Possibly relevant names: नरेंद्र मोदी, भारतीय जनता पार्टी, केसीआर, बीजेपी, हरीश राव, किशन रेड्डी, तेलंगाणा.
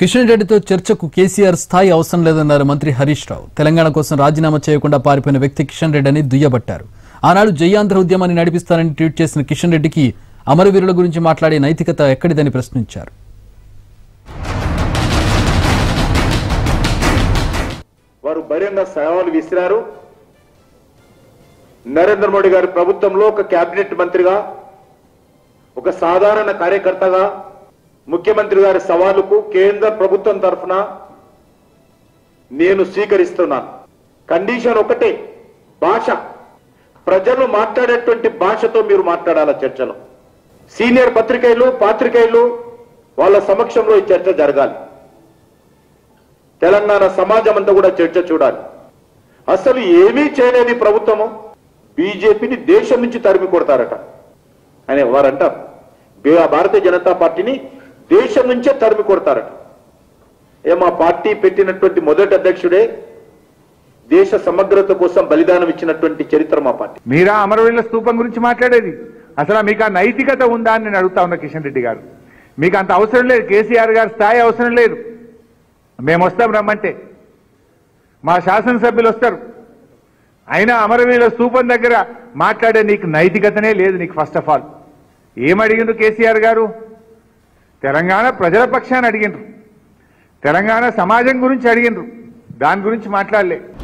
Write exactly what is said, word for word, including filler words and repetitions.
किशन रेड्डी तो चर्चकु केसीआर स्थायी अवसरं लेदन्नारु मंत्री हरीश राव। तेलंगाणा कोसं राजीनामा चेयकुंडा पारिपोयिन व्यक्ति किशन रेड्डी दुय्यबट्टारु। आनाडु जयांध्र उद्यमान्नि नडिपिस्तारनि ट्वीट चेसिन किशन रेड्डीकी अमरवीरुल गुरिंचि माट्लाडे नैतिकत एक्कडिदनि प्रश्निंचारु। वारु बहिरंग सवालु विसिरारु। नरेंद्र मोदी गारि प्रभुत्वंलो ओक कैबिनेट मंत्रिगा ओक साधारण कार्यकर्तगा मुख्यमंत्री गारी सवालुकु केंद्र प्रभुत्वं तरफुन नेनु स्वीकरिस्तुन्नानु। कंडीशन ओकटे भाष प्रजलु माट्लाडेटुवंटि भाषतो मीरु माट्लाडाला चर्चलो। सीनियर पत्रिकैलु पात्रिकैलु वाळ्ळ समक्षंलो ई चर्च जरगाली। तेलंगाण समाजं अंता कूडा चर्च चूडाली। असलु एमी चेयलेनि प्रभुत्वमु बीजेपीनि देशं नुंचि तरिमि कोडतारट अने वारु अंटारु। भारतीय जनता पार्टीनि देश नुंचे तरिमि कोडतारट। एमा पार्टी पेट्टिनटुवंटि मोदटि अध्यक्षुडे देश समग्रता कोसं बलिदानं इच्चिनटुवंटि चरित्र मा पार्टी। मीरा अमरवीरुल स्तूपं गुरिंचि माट्लाडेदि असलु मीकु आ नैतिकत उंदा अनि नेनु अडुगुता उन्ना किशन रेड्डी गारु। मीकु अंत अवसरं लेदु, केसीआर गारि स्थायि अवसरं लेदु। मेमु वस्तां रम्मंटे मा शासन सभ्युलु वस्तारु। अयिना अमरवीरुल स्तूपं दग्गर माट्लाडे नीकु नैतिकतने लेदु। नीकु फस्ट आफ आल एम अडिगिंदु केसीआर गारु? తెలంగాణ ప్రజల పక్షాన అడిగిండ్రు, తెలంగాణ సమాజం గురించి అడిగిండ్రు, దాని గురించి మాట్లాడలే।